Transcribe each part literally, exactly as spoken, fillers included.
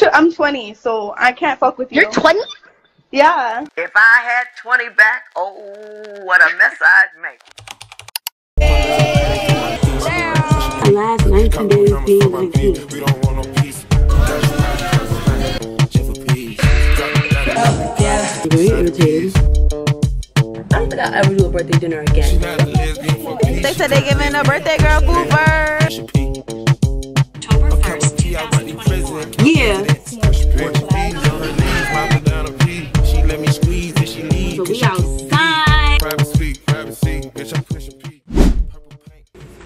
should, I'm twenty, so I can't fuck with you. You're twenty? Yeah. If I had twenty back, oh, what a mess I'd make. I last nineteen days being nineteen. We don't want no peace. I'm very irritated. I don't think I'll ever do a birthday dinner again. They said they giving a birthday girl food first. Yeah. So we outside.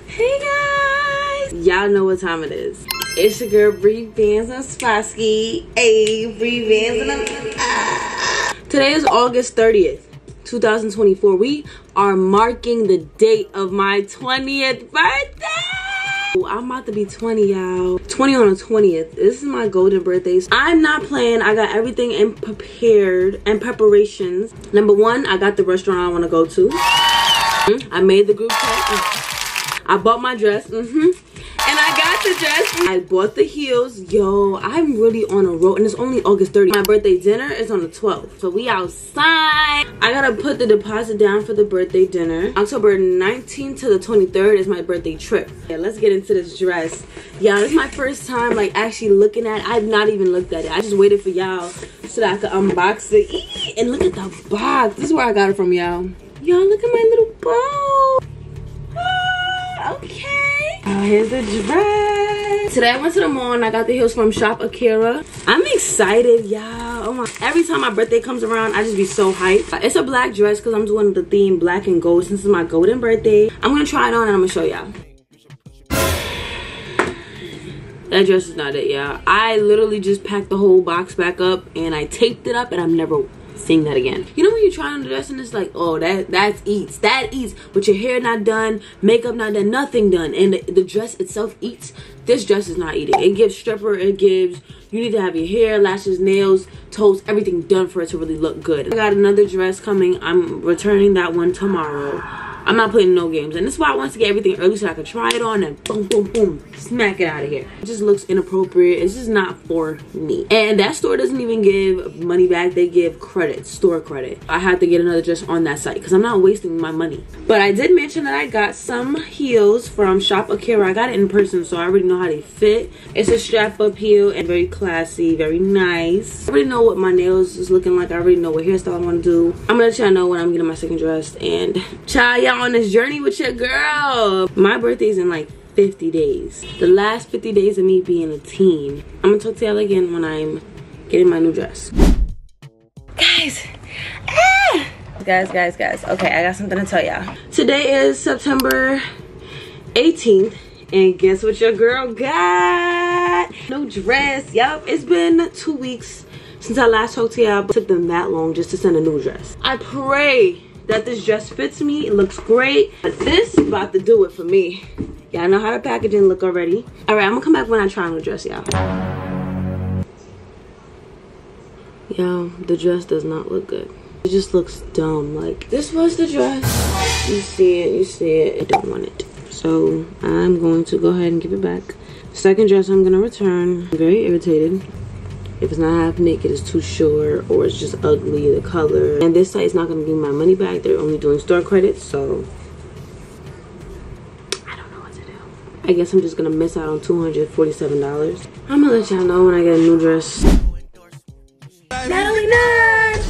Hey guys. Y'all know what time it is. It's your girl Bree Vans and Spassky. Hey, Bree Vans and ah. Today is August thirtieth, two thousand twenty-four. We are marking the date of my twentieth birthday. I'm about to be twenty, y'all. twenty on the twentieth. This is my golden birthday. I'm not playing. I got everything in prepared and preparations. Number one, I got the restaurant I want to go to. I made the group chat. I bought my dress. Mm-hmm. And I got the dress. I bought the heels. Yo, I'm really on a roll. And it's only August thirtieth. My birthday dinner is on the twelfth. So we outside. I gotta put the deposit down for the birthday dinner. October nineteenth to the twenty-third is my birthday trip. Yeah, let's get into this dress. Y'all, this is my first time like actually looking at it. I've not even looked at it. I just waited for y'all so that I could unbox it. Eee! And look at the box. This is where I got it from, y'all. Y'all, look at my little bow. Ah, okay. Oh, here's the dress. Today I went to the mall and I got the heels from Shop Akira. I'm excited, y'all. Oh my! Every time my birthday comes around, I just be so hyped. It's a black dress because I'm doing the theme black and gold since it's my golden birthday. I'm gonna try it on and I'm gonna show y'all. That dress is not it, y'all. I literally just packed the whole box back up and I taped it up and I'm never seeing that again. You know when you try on the dress and it's like, oh, that that eats, that eats, but your hair not done, makeup not done, nothing done, and the, the dress itself eats. This dress is not eating. It gives stripper, it gives, you need to have your hair, lashes, nails, toes, everything done for it to really look good. I got another dress coming. I'm returning that one tomorrow. I'm not playing no games, and that's why I want to get everything early so I can try it on and boom, boom, boom, smack it out of here. It just looks inappropriate. It's just not for me. And that store doesn't even give money back. They give credit, store credit. I had to get another dress on that site because I'm not wasting my money. But I did mention that I got some heels from Shop Akira. I got it in person, so I already know how they fit. It's a strap-up heel and very classy, very nice. I already know what my nails is looking like. I already know what hairstyle I want to do. I'm going to let y'all know when I'm getting my second dress. And child, y'all, on this journey with your girl. My birthday's in like fifty days. The last fifty days of me being a teen. I'm gonna talk to y'all again when I'm getting my new dress. Guys, ah! guys, guys, guys. Okay, I got something to tell y'all. Today is September eighteenth, and guess what your girl got? New dress. Yup, it's been two weeks since I last talked to y'all, but it took them that long just to send a new dress. I pray that this dress fits me. It looks great. But this is about to do it for me. Y'all know how the packaging look already. Alright, I'm gonna come back when I try on the dress, y'all. Yo, the dress does not look good. It just looks dumb. Like, this was the dress. You see it, you see it. I don't want it. So, I'm going to go ahead and give it back. Second dress I'm gonna return. I'm very irritated. If it's not half naked, it's too short, or it's just ugly, the color. And this site is not going to give my money back. They're only doing store credit, so I don't know what to do. I guess I'm just going to miss out on two hundred forty-seven dollars. I'm going to let y'all know when I get a new dress. Natalie Nunn!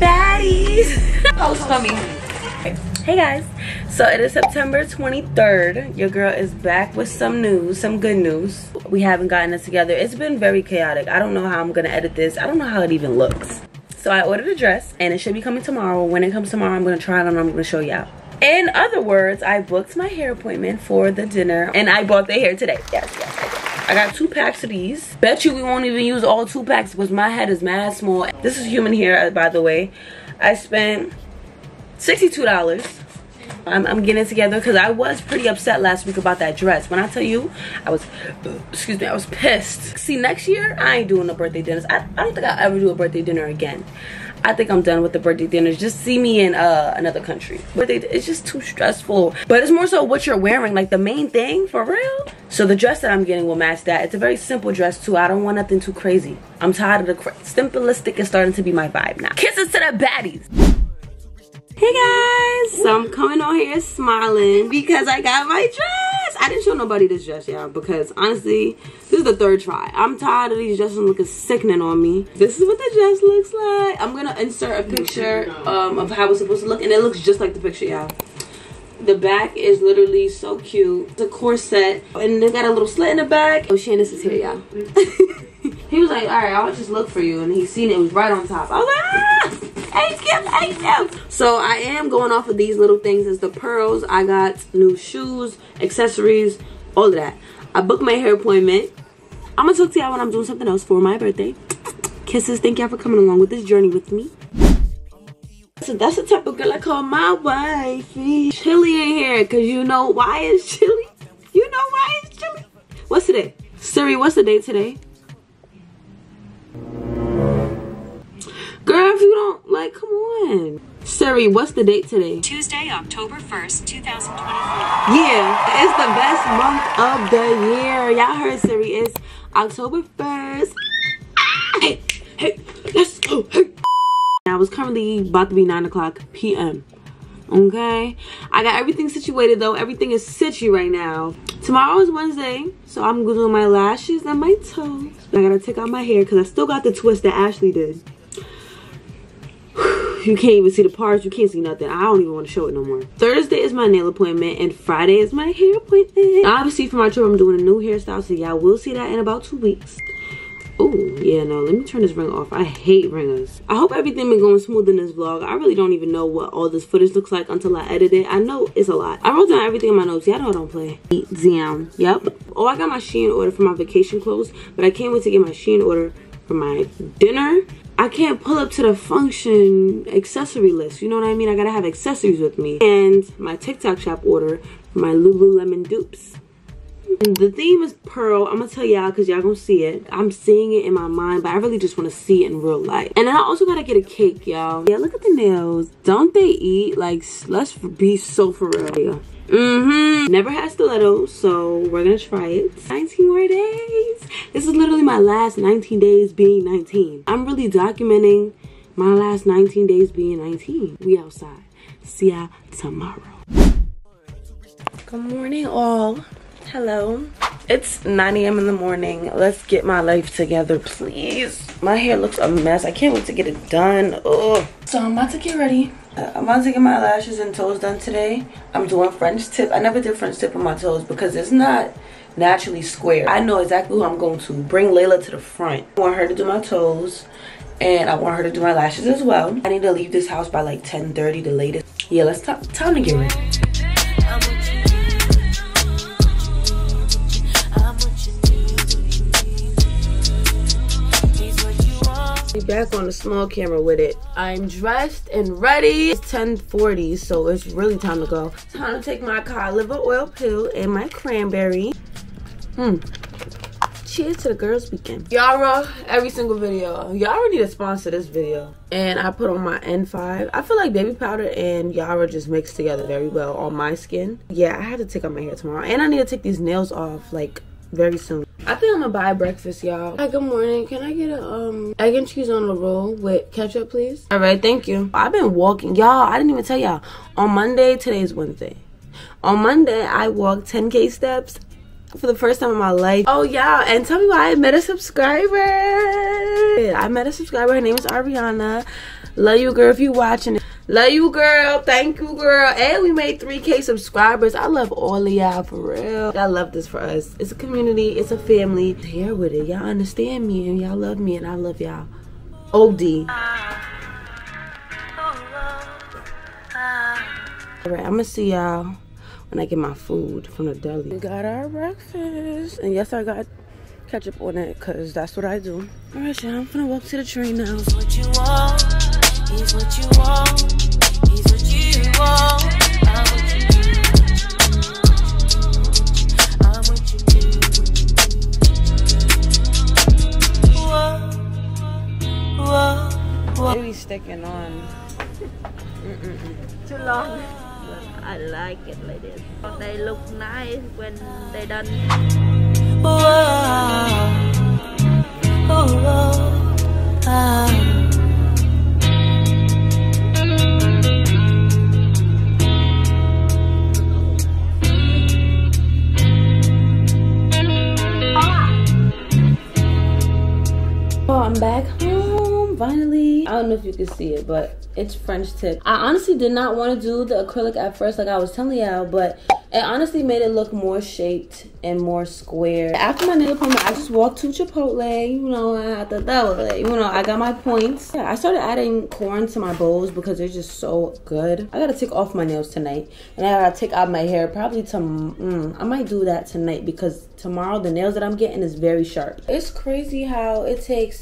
Baddies! That was funny. Hey guys, so it is September twenty-third. Your girl is back with some news, some good news. We haven't gotten it together. It's been very chaotic. I don't know how I'm gonna edit this. I don't know how it even looks. So I ordered a dress and it should be coming tomorrow. When it comes tomorrow, I'm gonna try it on and I'm gonna show y'all. In other words, I booked my hair appointment for the dinner and I bought the hair today. Yes, yes, I did. I got two packs of these. Bet you we won't even use all two packs because my head is mad small. This is human hair, by the way. I spent sixty-two dollars I'm, I'm getting it together, because I was pretty upset last week about that dress. When I tell you, I was, excuse me, I was pissed. See, next year, I ain't doing no birthday dinners. I, I don't think I'll ever do a birthday dinner again. I think I'm done with the birthday dinners. Just see me in uh, another country. But they, it's just too stressful. But it's more so what you're wearing, like the main thing, for real. So the dress that I'm getting will match that. It's a very simple dress too. I don't want nothing too crazy. I'm tired of the simplistic is starting to be my vibe now. Kisses to the baddies. Hey guys, so I'm coming on here smiling because I got my dress. I didn't show nobody this dress, y'all, because honestly, this is the third try. I'm tired of these dresses looking sickening on me. This is what the dress looks like. I'm gonna insert a picture um, of how it's supposed to look, and it looks just like the picture, y'all. The back is literally so cute. It's a corset, and they got a little slit in the back. Oh, Shannon is here, y'all. He was like, all right, I'll just look for you, and he seen it, it was right on top. I was like, ah! Hey, Skip, hey, Skip. So I am going off of these little things as the pearls. I got new shoes, accessories, all of that. I booked my hair appointment. I'm going to talk to y'all when I'm doing something else for my birthday. Kisses. Thank y'all for coming along with this journey with me. So that's the type of girl I call my wifey. Chilly in here, because you know why it's chilly? You know why it's chilly? What's today? Siri, what's the date today? Girl, if you don't, like, come on. Siri, what's the date today? Tuesday, October first, two thousand twenty-four. Yeah, it's the best month of the year. Y'all heard Siri, it's October first. Hey, hey, let's go, hey. Now, it's currently about to be nine o'clock p m Okay? I got everything situated, though. Everything is situ right now. Tomorrow is Wednesday, so I'm doing my lashes and my toes. I gotta take out my hair, because I still got the twist that Ashley did. You can't even see the parts. You can't see nothing. I don't even want to show it no more. Thursday is my nail appointment, and Friday is my hair appointment. Obviously, for my trip, I'm doing a new hairstyle, so y'all will see that in about two weeks. Oh, yeah, no. Let me turn this ring off. I hate ringers. I hope everything been going smooth in this vlog. I really don't even know what all this footage looks like until I edit it. I know it's a lot. I wrote down everything in my notes. Y'all know I don't play. Damn. Yep. Oh, I got my Shein order for my vacation clothes, but I can't wait to get my Shein order for my dinner. I can't pull up to the function accessory list. You know what I mean? I gotta have accessories with me. And my TikTok shop order, my Lululemon dupes. And the theme is pearl. I'm gonna tell y'all because y'all gonna see it. I'm seeing it in my mind, but I really just want to see it in real life. And then I also gotta get a cake, y'all. Yeah, look at the nails. Don't they eat? Like, let's be so for real. Mm-hmm. Never had stilettos, so we're gonna try it. nineteen more days. This is literally my last nineteen days being nineteen. I'm really documenting my last nineteen days being nineteen. We outside. See ya tomorrow. Good morning, all. Hello. It's nine a m in the morning. Let's get my life together, please. My hair looks a mess. I can't wait to get it done. Ugh. So I'm about to get ready. Uh, I'm about to get my lashes and toes done today. I'm doing French tip. I never did French tip on my toes because it's not naturally square. I know exactly who I'm going to. Bring Layla to the front. I want her to do my toes, and I want her to do my lashes as well. I need to leave this house by like ten thirty, the latest. Yeah, let's talk. Time to get ready. Back on the small camera with it. I'm dressed and ready. It's ten forty, so it's really time to go. Time to take my cod liver oil pill and my cranberry. Hmm. Cheers to the girls' weekend. Yara, every single video. Yara need to sponsor this video. And I put on my N five. I feel like baby powder and Yara just mixed together very well on my skin. Yeah, I had to take out my hair tomorrow. And I need to take these nails off, like, very soon. I think I'm gonna buy breakfast, y'all. Hi, good morning. Can I get a um egg and cheese on a roll with ketchup, please? All right, thank you. I've been walking, y'all. I didn't even tell y'all. On Monday, today's Wednesday. On Monday, I walked ten K steps for the first time in my life. Oh, y'all, and tell me why I met a subscriber. I met a subscriber. Her name is Ariana. Love you, girl, if you watching. Love you, girl. Thank you, girl. And we made three K subscribers. I love all of y'all, for real. I love this for us. It's a community. It's a family. Here with it. Y'all understand me, and y'all love me, and I love y'all. O D. All right, I'm going to see y'all when I get my food from the deli. We got our breakfast. And yes, I got ketchup on it, because that's what I do. All right, y'all. I'm going to walk to the train now. What you want? He's what you want, he's what you want, I'm what you really sticking on. Mm -mm -mm. Too long. But I like it like this. They look nice when they done. Oh, oh, oh, oh. I'm back home finally. I don't know if you can see it, but it's French tip. I honestly did not want to do the acrylic at first, like I was telling y'all, but it honestly made it look more shaped and more square. After my nail appointment, I just walked to Chipotle, you know, I had to double, you know, I got my points. Yeah, I started adding corn to my bowls because they're just so good. I gotta take off my nails tonight, and I gotta take out my hair probably tomorrow. Mm, I might do that tonight because tomorrow the nails that I'm getting is very sharp. It's crazy how it takes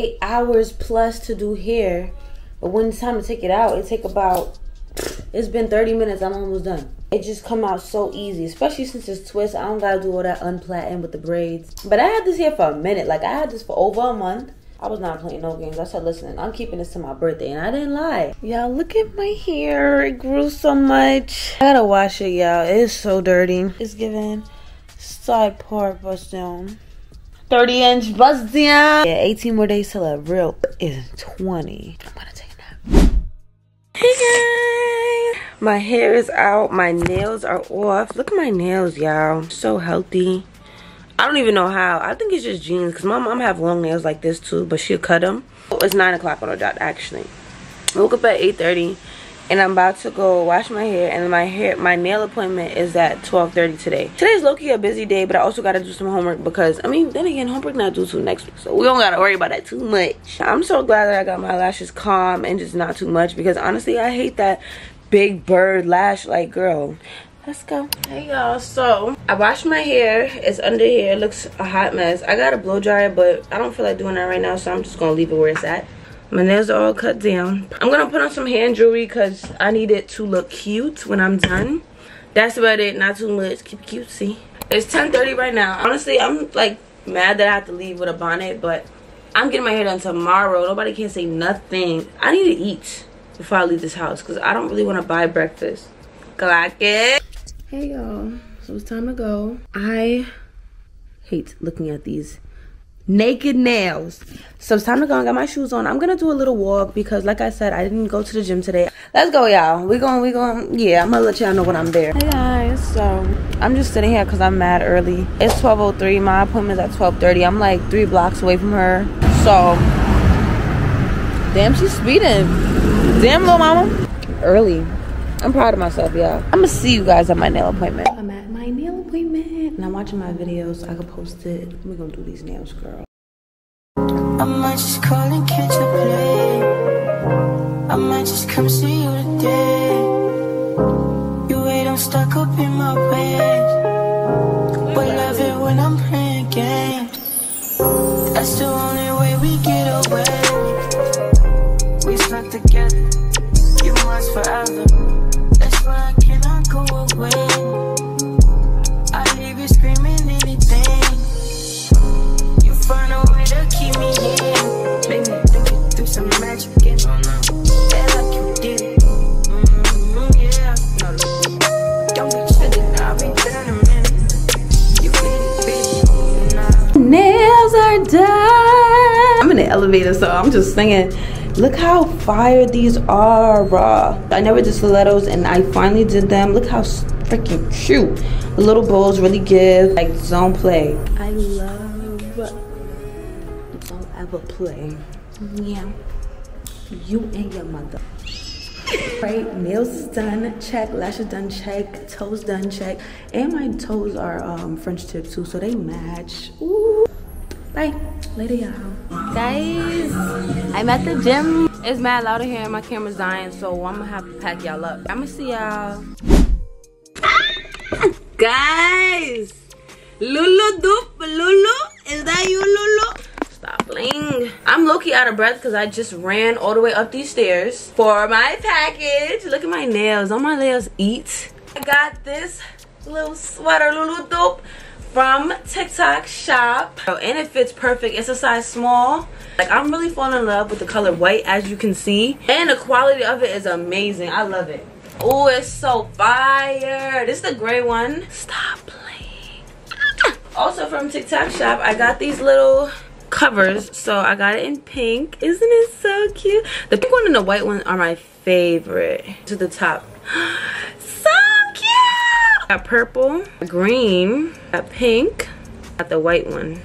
eight hours plus to do hair, but when it's time to take it out, it take about, it's been thirty minutes, I'm almost done. It just come out so easy, especially since it's twist. I don't gotta do all that unplaiting with the braids. But I had this here for a minute, like I had this for over a month. I was not playing no games. I said, listen, I'm keeping this to my birthday, and I didn't lie. Y'all, look at my hair, it grew so much. I gotta wash it, y'all, it is so dirty. It's giving side part bust down. thirty inch bust down. Yeah, eighteen more days till a real is twenty. I'm gonna take a nap. Hey guys, my hair is out. My nails are off. Look at my nails, y'all. So healthy. I don't even know how. I think it's just jeans, cause my mom have long nails like this too, but she'll cut them. Oh, it's nine o'clock on the dot actually. I woke up at eight thirty, and I'm about to go wash my hair, and my hair, my nail appointment is at twelve thirty today. Today's low-key a busy day, but I also gotta do some homework because, I mean, then again, homework not due till next week, so we don't gotta worry about that too much. I'm so glad that I got my lashes calm and just not too much because, honestly, I hate that big bird lash, like, girl. Let's go. Hey y'all, so I washed my hair. It's under here, it looks a hot mess. I got a blow dryer, but I don't feel like doing that right now, so I'm just gonna leave it where it's at. My nails are all cut down. I'm gonna put on some hand jewelry because I need it to look cute when I'm done. That's about it, not too much. Keep it cutesy. It's ten thirty right now. Honestly, I'm like mad that I have to leave with a bonnet, but I'm getting my hair done tomorrow. Nobody can say nothing. I need to eat before I leave this house because I don't really want to buy breakfast. Clock it. Hey y'all, so it's time to go. I hate looking at these naked nails, so it's time to go and get my shoes on. I'm gonna do a little walk because like I said, I didn't go to the gym today. Let's go, y'all. We going, we going. Yeah, I'm gonna let y'all know when I'm there. Hey guys, so I'm just sitting here because I'm mad early. It's twelve oh three, my appointment's at twelve thirty. I'm like three blocks away from her, so damn, she's speeding. Damn, little mama, early. I'm proud of myself, y'all. I'm gonna see you guys at my nail appointment. I'm at my nail appointment, and I'm watching my videos, so I can post it. We're gonna do these nails, girl. I might just call and catch up late. I might just come see you today. You ain't all stuck up in my ways. But love it when I'm playing games. That's the only way we get away. We stuck together. You must forever. That's why I cannot go away. Screaming anything, you find a way to keep me in. Make me do it through some magic and all now. Yeah, like you did it. Mm-hmm, yeah. No, look, don't be chillin', I'll be there in a minute. You get it, bitch. Nah. Nails are done. I'm in the elevator, so I'm just singing. Look how fire these are, bruh. I never did stilettos, and I finally did them. Look how freaking cute. The little bowls really give, like, zone play. I love zone ever play. Yeah. You and your mother. Right, nails is done, check. Lashes done, check. Toes done, check. And my toes are um, French tip, too, so they match. Ooh. Bye. Later, y'all. Guys, I'm at the gym. It's mad loud here and my camera's dying, so I'm gonna have to pack y'all up. I'm gonna see y'all. Ah, guys! Lulu Doop, Lulu? Is that you, Lulu? Stop playing. I'm low-key out of breath because I just ran all the way up these stairs for my package. Look at my nails. All my nails eat. I got this little sweater, Lulu Doop, from TikTok shop, and it fits perfect. It's a size small. Like, I'm really falling in love with the color white, as you can see, and the quality of it is amazing. I love it. Oh, it's so fire. This is the gray one. Stop playing. Also from TikTok shop, I got these little covers. So I got it in pink. Isn't it so cute? The pink one and the white one are my favorite. To the top. So cute. Got purple, green, got pink, got the white one.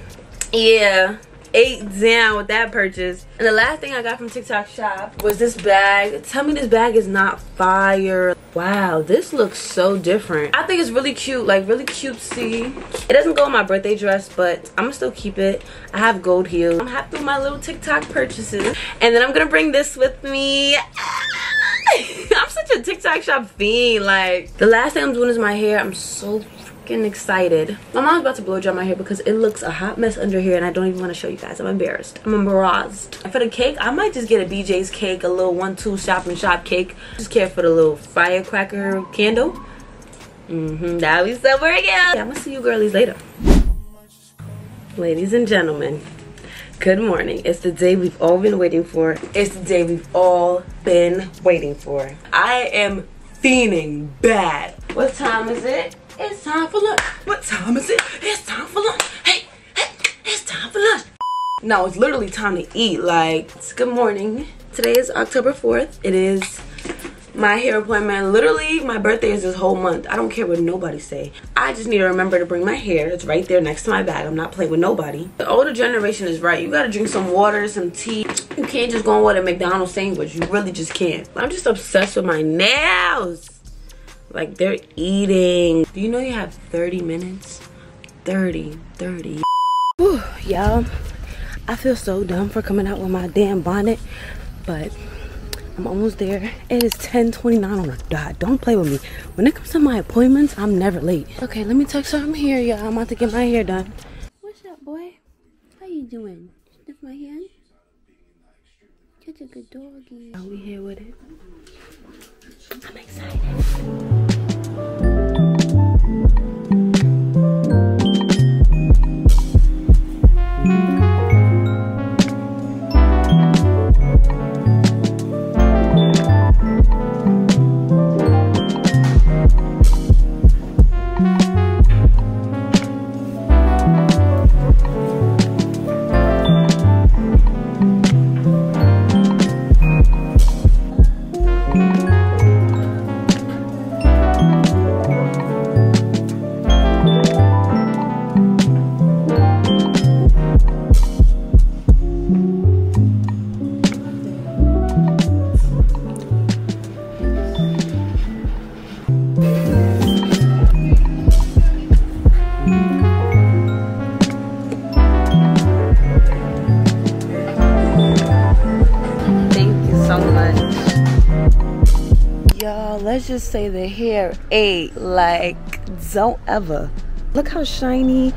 Yeah, eight down with that purchase. And the last thing I got from TikTok shop was this bag. Tell me this bag is not fire. Wow, this looks so different. I think it's really cute, like really cutesy. It doesn't go on my birthday dress, but I'm gonna still keep it. I have gold heels. I'm happy with my little TikTok purchases. And then I'm gonna bring this with me. I'm such a TikTok shop fiend. Like, the last thing I'm doing is my hair. I'm so freaking excited. My mom's about to blow dry my hair because it looks a hot mess under here, and I don't even want to show you guys. I'm embarrassed. I'm embarrassed. And for the cake, I might just get a B J's cake, a little one two shop and shop cake. Just care for the little firecracker candle. Mm-hmm. That'll be so working. Yeah, I'm gonna see you girlies later. Ladies and gentlemen, good morning. It's the day we've all been waiting for. It's the day we've all been waiting for. I am fiending bad. What time is it? It's time for lunch. What time is it? It's time for lunch. Hey, hey, it's time for lunch. No, it's literally time to eat. Like, it's good morning. Today is October fourth. It is my hair appointment. Literally, my birthday is this whole month. I don't care what nobody say. I just need to remember to bring my hair. It's right there next to my bag. I'm not playing with nobody. The older generation is right. You gotta drink some water, some tea. You can't just go and order a McDonald's sandwich. You really just can't. I'm just obsessed with my nails. Like, they're eating. Do you know you have thirty minutes? thirty, thirty. Whew, y'all. I feel so dumb for coming out with my damn bonnet, but I'm almost there. It is ten twenty-nine on the dot. Don't play with me. When it comes to my appointments, I'm never late. Okay, let me text her. I'm here, y'all. I'm about to get my hair done. What's up, boy? How you doing? Sniff my hand? Catch a good doggy. Are we here with it? I'm excited. Let's just say the hair ate. Like, don't ever. Look how shiny.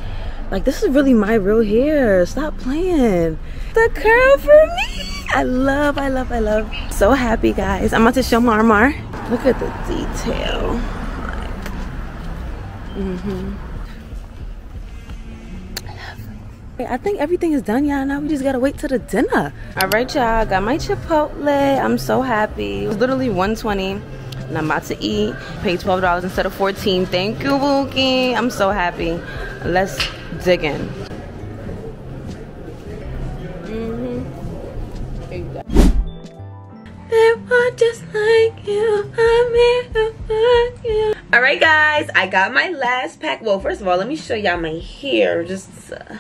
Like, this is really my real hair. Stop playing. The curl for me. I love, I love, I love. So happy, guys. I'm about to show Marmar. Look at the detail. Like, mm-hmm. I love it. I think everything is done, y'all. Now we just gotta wait till the dinner. All right, y'all. Got my Chipotle. I'm so happy. It was literally one twenty. And I'm about to eat. Paid twelve dollars instead of fourteen dollars. Thank you, Wookie. I'm so happy. Let's dig in. Mm-hmm. There you go. They were just like you. I'm here for you. All right, guys. I got my last pack. Well, first of all, let me show y'all my hair. Just... Uh,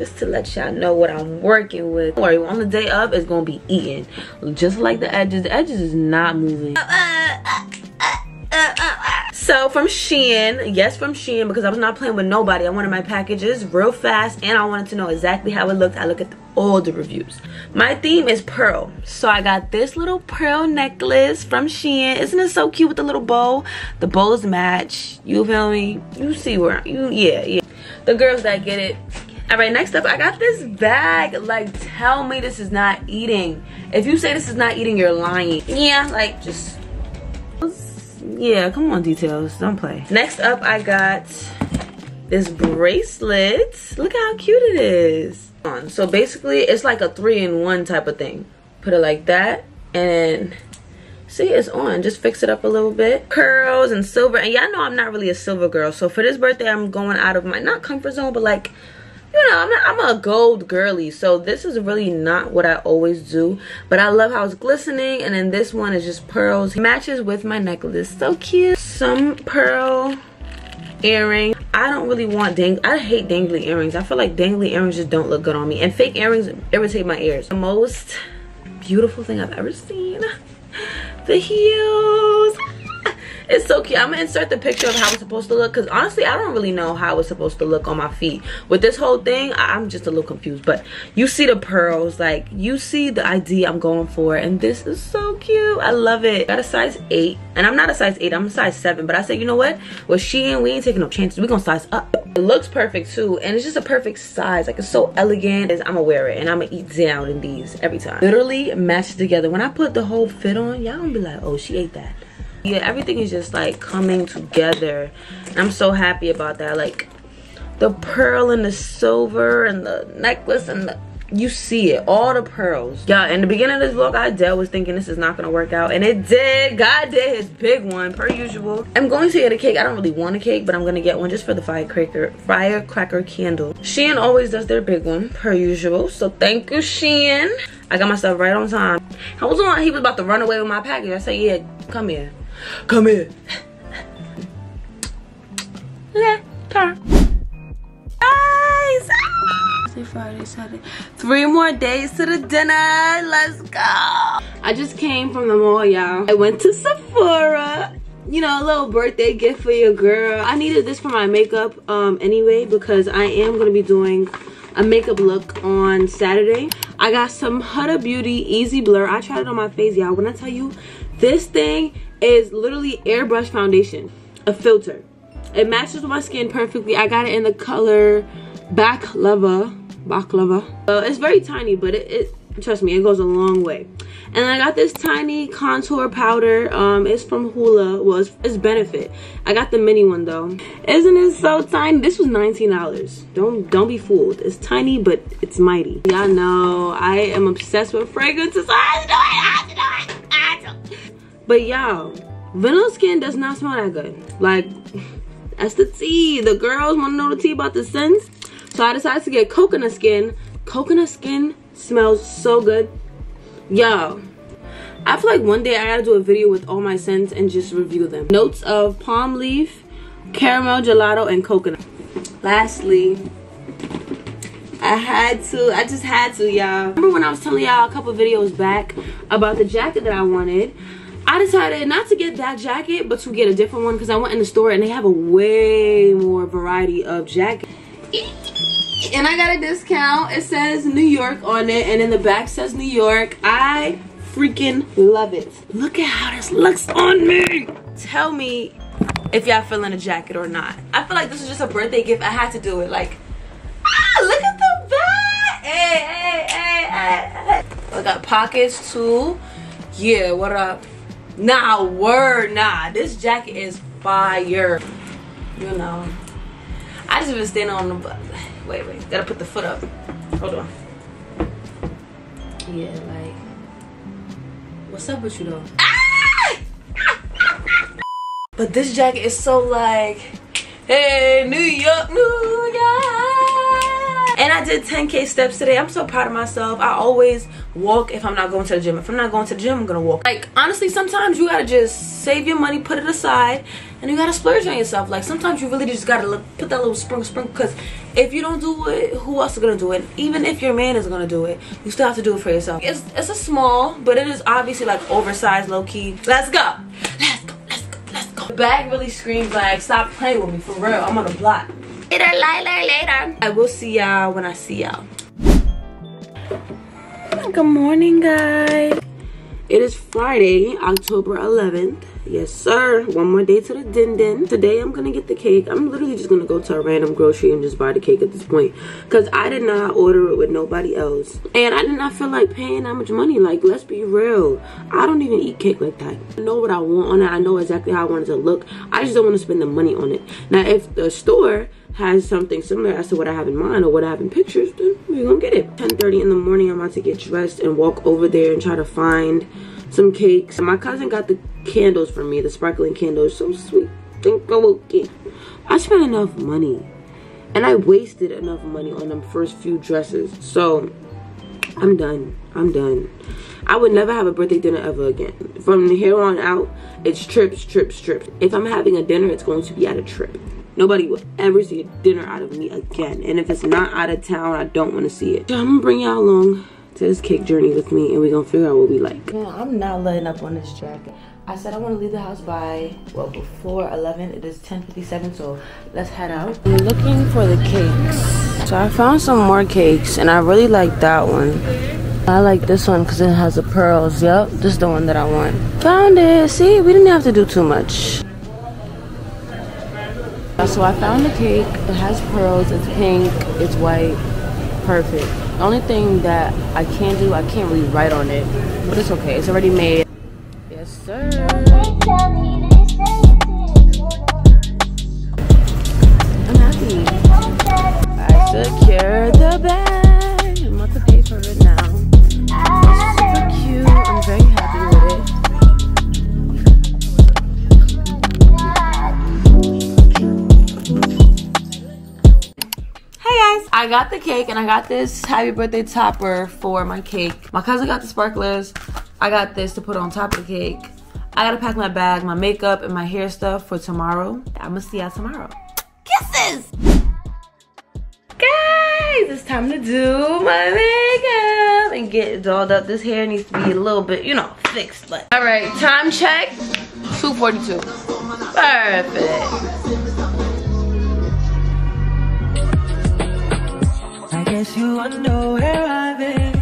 Just to let y'all know what I'm working with. Don't worry, on the day up, it's gonna be eating. Just like the edges, the edges is not moving. Uh, uh, uh, uh, uh. So from Shein, yes, from Shein, because I was not playing with nobody. I wanted my packages real fast, and I wanted to know exactly how it looked. I look at all the reviews. My theme is pearl, so I got this little pearl necklace from Shein. Isn't it so cute with the little bow? The bows match. You feel me? You see where? You yeah yeah. The girls that get it. All right, next up, I got this bag. Like, tell me this is not eating. If you say this is not eating, you're lying. Yeah, like, just, yeah, come on, details, don't play. Next up, I got this bracelet. Look how cute it is. So basically it's like a three in one type of thing. Put it like that and see, it's on. Just fix it up a little bit. Curls and silver. And y'all know I'm not really a silver girl. So for this birthday, I'm going out of my, not comfort zone, but like, you know, I'm, not, I'm a gold girly. So this is really not what I always do. But I love how it's glistening. And then this one is just pearls. It matches with my necklace. So cute. Some pearl earring. I don't really want dang. I hate dangly earrings. I feel like dangly earrings just don't look good on me. And fake earrings irritate my ears. The most beautiful thing I've ever seen. The heels. It's so cute. I'm gonna insert the picture of how it's supposed to look, because honestly I don't really know how it's supposed to look on my feet with this whole thing. I'm just a little confused, but you see the pearls, like you see the idea I'm going for, and this is so cute. I love it. Got a size eight, and I'm not a size eight, I'm a size seven, but I said, you know what, with Shein we ain't taking no chances, we're gonna size up. It looks perfect too, and it's just a perfect size. Like, it's so elegant. I'm gonna wear it and I'm gonna eat down in these every time. Literally matches together. When I put the whole fit on, y'all gonna be like, oh, she ate that. Yeah, everything is just like coming together. I'm so happy about that. Like the pearl and the silver and the necklace and the, you see it, all the pearls. Yeah, in the beginning of this vlog I dead was thinking this is not gonna work out, and it did. God did his big one per usual. I'm going to get a cake. I don't really want a cake, but I'm gonna get one just for the firecracker firecracker candle. Shein always does their big one per usual, so thank you, Shein. I got myself right on time. I was on, he was about to run away with my package. I said, yeah, come here. Come here. Let her. Guys. Thursday, Friday, Saturday. Three more days to the dinner. Let's go. I just came from the mall, y'all. I went to Sephora. You know, a little birthday gift for your girl. I needed this for my makeup um, anyway, because I am going to be doing a makeup look on Saturday. I got some Huda Beauty Easy Blur. I tried it on my face, y'all. When I tell you, this thing is literally airbrush foundation, a filter. It matches with my skin perfectly. I got it in the color Baklava. Baklava. Uh, it's very tiny, but it, it, trust me, it goes a long way. And then I got this tiny contour powder. Um, it's from Hoola. Well, it's, it's Benefit. I got the mini one though. Isn't it so tiny? This was nineteen dollars. Don't don't be fooled. It's tiny, but it's mighty. Y'all know I am obsessed with fragrances. I know it. I know it. I know it. But y'all, vanilla skin does not smell that good. Like, that's the tea. The girls want to know the tea about the scents. So I decided to get coconut skin. Coconut skin smells so good. Y'all, I feel like one day I gotta do a video with all my scents and just review them. Notes of palm leaf, caramel gelato, and coconut. Lastly, I had to. I just had to, y'all. Remember when I was telling y'all a couple videos back about the jacket that I wanted? I decided not to get that jacket, but to get a different one, because I went in the store and they have a way more variety of jackets. And I got a discount. It says New York on it, and in the back says New York. I freaking love it. Look at how this looks on me. Tell me if y'all feeling a jacket or not. I feel like this is just a birthday gift. I had to do it. Like, ah, look at the back. Hey, hey, hey, hey. I got pockets too. Yeah, what up? Nah, word, nah. This jacket is fire. You know, I just been standing on the butt. Wait, wait. Gotta put the foot up. Hold on. Yeah, like, what's up with you though? But this jacket is so like, hey, New York, New York. And I did ten K steps today. I'm so proud of myself. I always walk if I'm not going to the gym. If I'm not going to the gym, I'm gonna walk. Like, honestly, sometimes you gotta just save your money, put it aside, and you gotta splurge on yourself. Like, sometimes you really just gotta look, put that little sprinkle sprinkle, because if you don't do it, who else is gonna do it? Even if your man is gonna do it, you still have to do it for yourself. It's, it's a small, but it is obviously like oversized, low-key. Let's go, let's go, let's go, let's go. The bag really screams like, stop playing with me, for real, I'm on the block. Later, later, later. I will see y'all when I see y'all. Good morning, guys. It is Friday, October eleventh. Yes, sir. One more day to the din din. Today, I'm gonna get the cake. I'm literally just gonna go to a random grocery and just buy the cake at this point, because I did not order it with nobody else. And I did not feel like paying that much money. Like, let's be real. I don't even eat cake like that. I know what I want on it. I know exactly how I want it to look. I just don't want to spend the money on it. Now, if the store has something similar as to what I have in mind or what I have in pictures, then we're gonna get it. ten thirty in the morning, I'm about to get dressed and walk over there and try to find some cakes. And my cousin got the candles for me, the sparkling candles, so sweet. I spent enough money and I wasted enough money on them first few dresses, so I'm done. I'm done. I would never have a birthday dinner ever again. From here on out, it's trips, trips, trips. If I'm having a dinner, it's going to be at a trip. Nobody will ever see a dinner out of me again. And if it's not out of town, I don't want to see it. So I'm going to bring y'all along to this cake journey with me, and we're going to figure out what we like. Yeah, I'm not letting up on this jacket. I said I want to leave the house by, well, before eleven. It is ten fifty-seven, so let's head out. I'm looking for the cakes. So I found some more cakes, and I really like that one. I like this one because it has the pearls. Yep, this is the one that I want. Found it. See, we didn't have to do too much. So I found the cake. It has pearls. It's pink. It's white. Perfect. The only thing that I can do, I can't really write on it, but it's okay. It's already made. Yes, sir. I'm happy. I secured the bag. I'm about to pay for it now. I got the cake and I got this happy birthday topper for my cake. My cousin got the sparklers. I got this to put on top of the cake. I gotta pack my bag, my makeup, and my hair stuff for tomorrow. I'm gonna see y'all tomorrow. Kisses! Guys, it's time to do my makeup and get it dolled up. This hair needs to be a little bit, you know, fixed. But all right, time check, two forty-two. Perfect. Guess you wonder where I've been.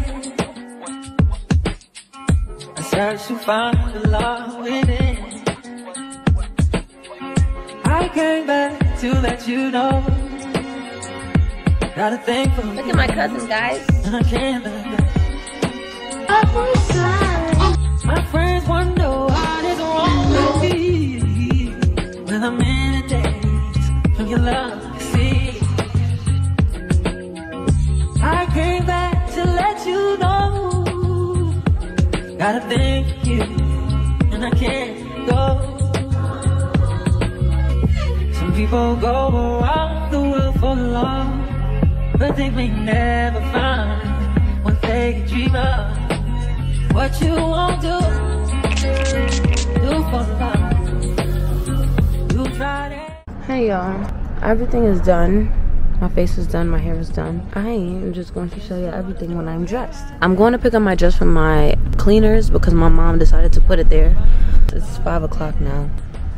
I searched to find the love within. I came back to let you know. Got a thing for me. Look at my cousin, guys. I can't let go. My friends wonder what is wrong with me. Well, I'm in a daze from your love. I came back to let you know. Gotta thank you, and I can't go. Some people go around the world for love, but they may never find what they can dream of. What you won't do, do for love. You tried it. Hey y'all, everything is done. My face is done, my hair is done. I am just going to show you everything when I'm dressed. I'm going to pick up my dress from my cleaners because my mom decided to put it there. It's five o'clock now.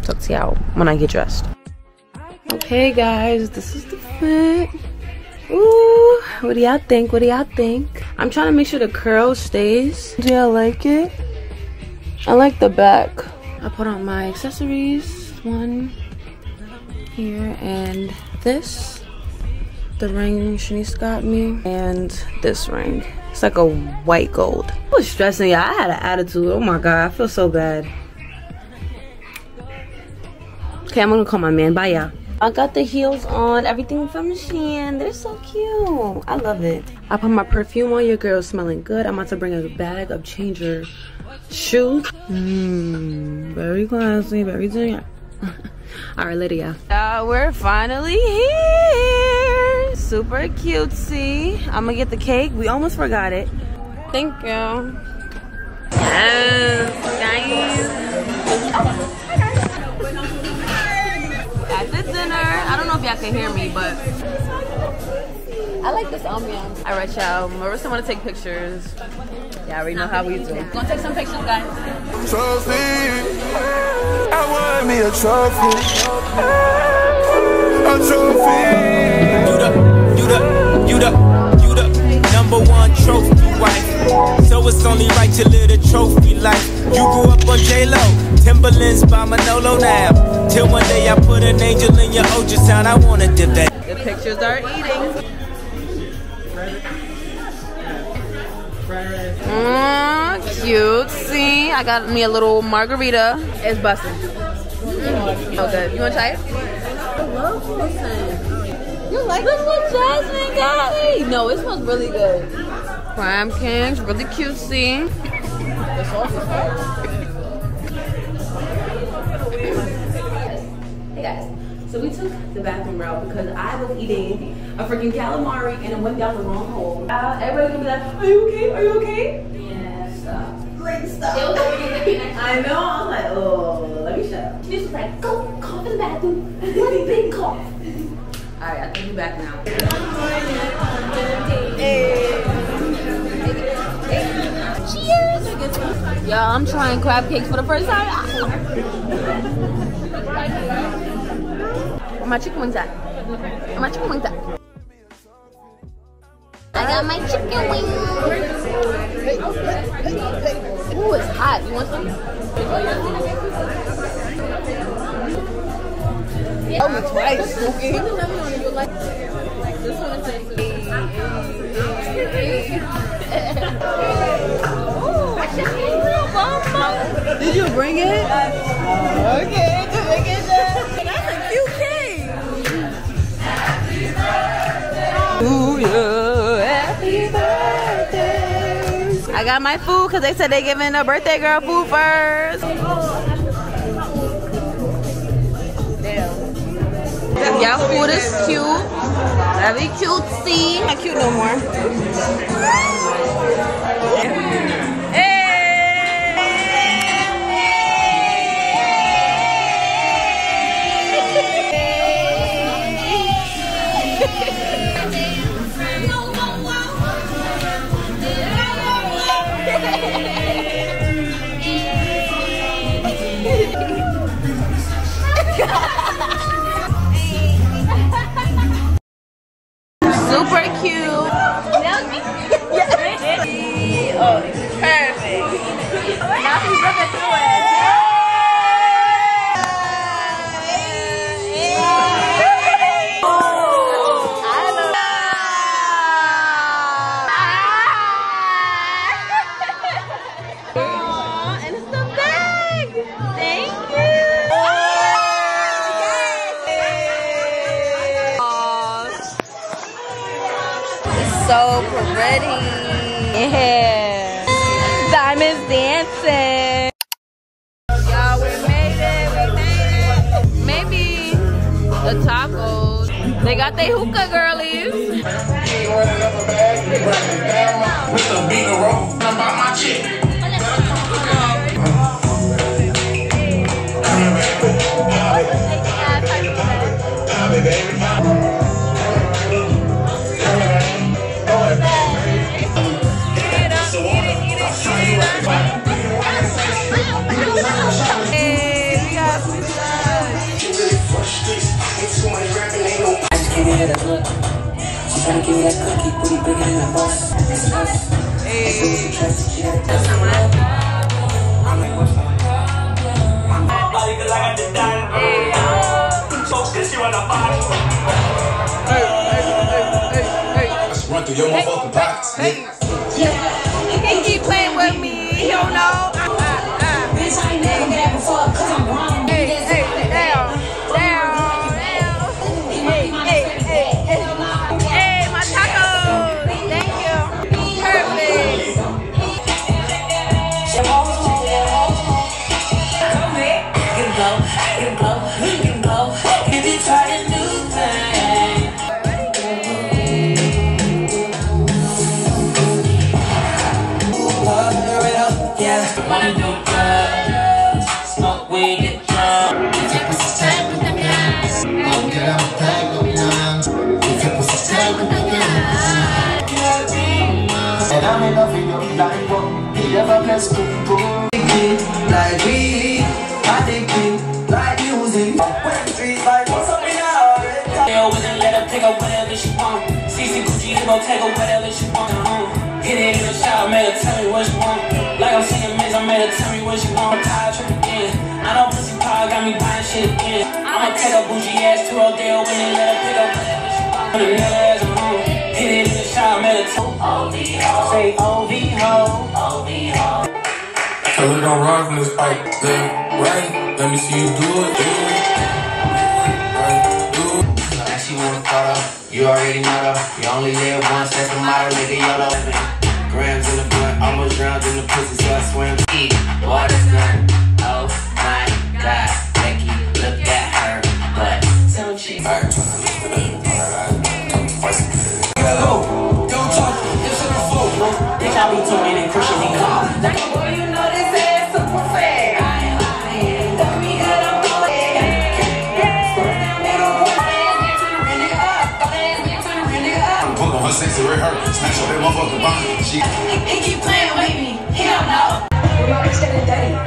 Talk to y'all when I get dressed. Okay guys, this is the fit. Ooh, what do y'all think? What do y'all think? I'm trying to make sure the curl stays. Do y'all like it? I like the back. I put on my accessories, one here and this. The ring Shanice got me, and this ring. It's like a white gold. I was stressing, y'all. I had an attitude. Oh my god, I feel so bad. Okay, I'm gonna call my man. Bye, y'all. I got the heels on, everything from Shein. They're so cute. I love it. I put my perfume on. Your girl's smelling good. I'm about to bring a bag of changer shoes. Mmm, very classy, very junior. All right, later, y'all. Uh, we're finally here. Super cutesy. I'm gonna get the cake. We almost forgot it. Thank you. Yes, guys. Oh, at the dinner. I don't know if y'all can hear me, but I like this ambiance. All right, y'all. Marissa wanna take pictures. Y'all already know how we do. We're gonna take some pictures, guys. Trophy. I want me a trophy. A trophy. You the, you the, you the number one trophy wife. So it's only right to live the trophy life. You grew up on J Lo, Timberlands by Manolo now. Till one day I put an angel in your ultrasound. I wanna dip that. The pictures are eating. Mmm, cute. See, I got me a little margarita. It's bussin'. Mm. Oh good. You wanna try it? I love bussin'. You like this one, Jasmine? Golly. No, it smells really good. Crab cakes, really cutesy. The sauce is good. Hey guys, so we took the bathroom route because I was eating a freaking calamari and it went down the wrong hole. Uh, everybody's gonna be like, are you okay? Are you okay? Yeah, stop. Great stuff. I know, I was like, oh, let me shut up. She was like, go, cough in the bathroom. One big cough. Alright, I think we're back now. Cheers! Yo, I'm trying crab cakes for the first time. Where my chicken wings at? Where my chicken wings at? I got my chicken wings. Ooh, it's hot. You want some? Yeah. Oh, twice. Okay. Did you bring it? Uh, okay, look at that. That's a cute cake. Happy birthday. Ooh, yeah. Happy birthday. I got my food because they said they giving a birthday girl food first. Y'all food is cute. Very cutesy. Not cute no more. Super cute. Yes. Oh, perfect. Nothing's looking through it. Yay! Oh, and it's the bag. Thank you. So pretty. Yeah. Diamonds dancing. Y'all, we made it. We made it. Maybe the tacos. They got their hookah girlies. With the bigger roll. I'm on my chick. Baby. Trying to give me that cookie, pretty bigger than a bus. Hey. I'm like, what's my problem? Body cause I got the diamond. Folks can see what I'm buying. Hey, hey, hey, hey, hey. Just run through your motherfucking box. Hey. Yeah. He keep playing with me. He don't know. Bitch, I ain't never been before cause I'm wrong. Hey, hey, down, down, down. Hey, hey, hey, hey. Like we, I think we, like music. one point three, like what's up in our head? Wouldn't let her pick up whatever she want. C C Gucci, he gon' take her whatever she want. Hit it in the shower, made her tell me what she want. Like I'm singing Miz, I made her tell me what she want. Tired trip again. I know pussy power got me buying shit again. I'ma take a bougie ass to her deal. Wouldn't let her pick up whatever she want. Put another ass on. Hit it in the shower, made her tell me. O V O. Say O V O. O V O. So we gon' run from this fight, then, right? Let me see you do it, do it, right, do it. Now she wanna cut off. already know though. You only live once, that's the motto, nigga, YOLO. Grams in the blunt, almost drowned in the pussy, so I swim. Eat, water's none. Oh my God, Becky, look at her butt. So cheap. Hello, don't talk, this shit is full, bro. Bitch, I be tuning in and crushing me hard. Like, boy, you know this ass super fat. Sex to her, smash up that motherfucker bomb. She he keep playing with me. He don't know. Yo, it's getting dirty.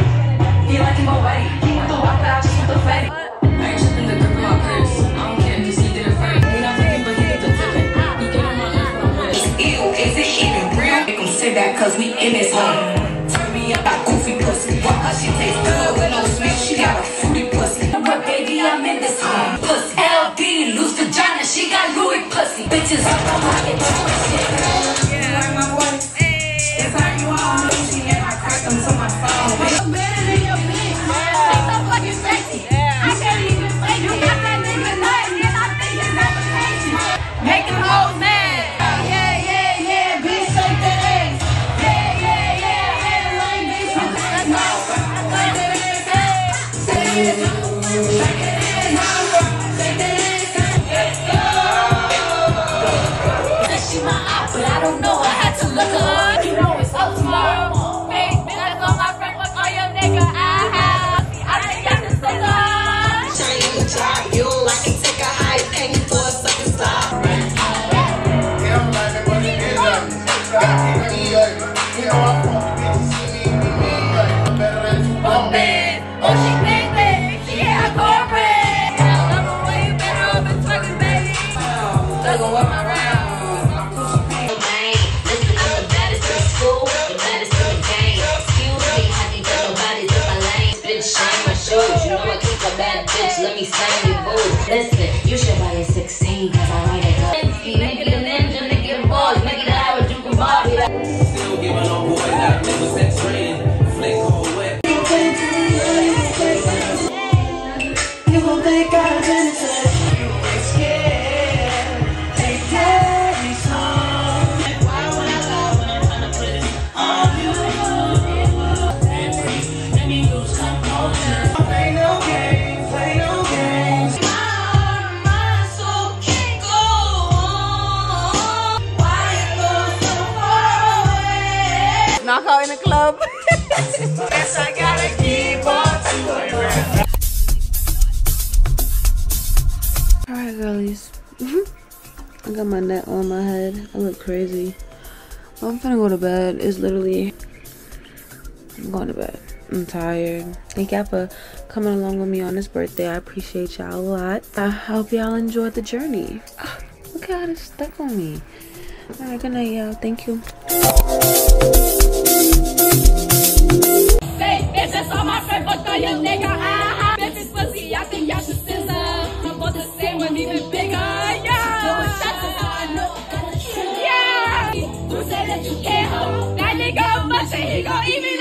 He like him already. He went the walk, but I just went the fatty. I ain't tripping the grip of my curves. I don't care if he did it right. He not thinking, but he did the flipping. He gave him my life. It's ill. Is it even real? Make him sit back, cause we in this home. Turn me up, I goofy pussy. Why she tastes good with no sweet? She got a fruity pussy. But baby, I'm in this home. Pussy. L D, loose vagina. She got Louis pussy. Bitches up on my my net on my head. I look crazy. Well, I'm finna go to bed. It's literally I'm going to bed. I'm tired. Thank y'all for coming along with me on this birthday. I appreciate y'all a lot. I hope y'all enjoyed the journey. Oh, look how it's stuck on me. Alright, good night y'all. Thank you. Hey, bitch, that's all my friend fucked on your nigga. Ah, bitch, it's pussy. I think y'all should scissor. I'm about to say one even bigger. Yeah. That you can't hold that nigga much and he gon' even